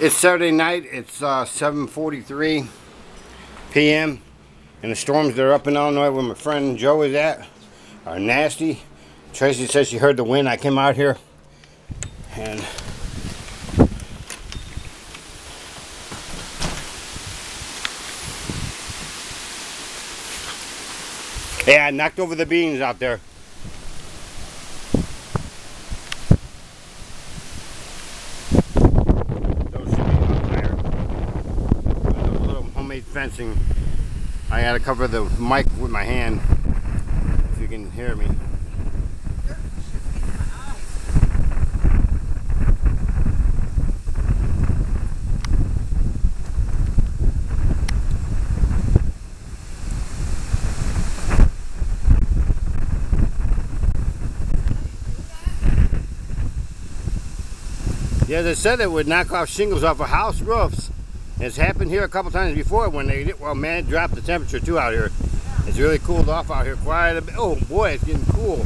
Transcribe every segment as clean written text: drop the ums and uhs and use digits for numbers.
It's Saturday night. It's 7:43 p.m. and the storms that are up in Illinois where my friend Joe is at are nasty. Tracy says she heard the wind. I came out here and yeah, I knocked over the beans out there. Fencing. I gotta cover the mic with my hand if you can hear me. Yeah, they said it would knock off shingles off of house roofs. It's happened here a couple times before when they did. Well, man, it dropped the temperature too out here. It's really cooled off out here quite a bit. Oh boy, it's getting cool.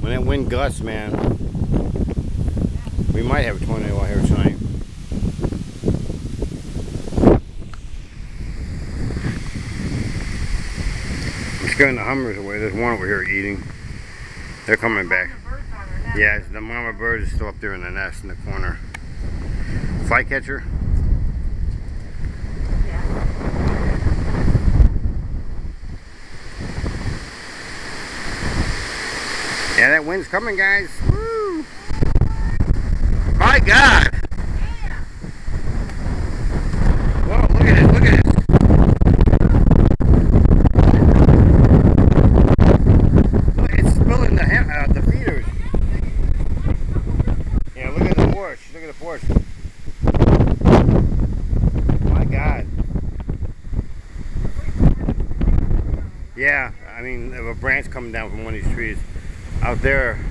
When that wind gusts, man, we might have a tornado out here tonight. I'm scaring the hummers away. There's one over here eating. They're coming back. Yeah, the mama bird is still up there in the nest in the corner. Flycatcher. Yeah, that wind's coming, guys. Woo! My God! Whoa, look at it, look at it. Look, it's spilling the feeders. Yeah, look at the porch, look at the porch. My God. Yeah, I mean, a branch coming down from one of these trees. Out there,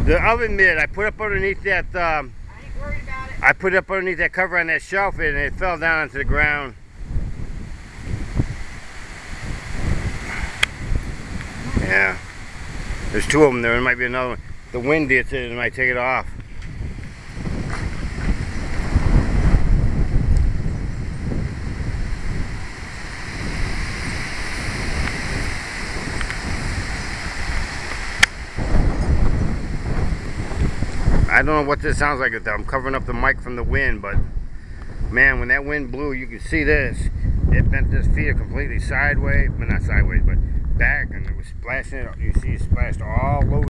the oven mitt I put up underneath that. I ain't worried about it. I put it up underneath that cover on that shelf, and it fell down onto the ground. Yeah, there's two of them there. There might be another one. The wind hits it, and it might take it off. I don't know what this sounds like. I'm covering up the mic from the wind, but man, when that wind blew, you could see this. It bent this feeder completely sideways, but not sideways, but back, and it was splashing. You see it splashed all over.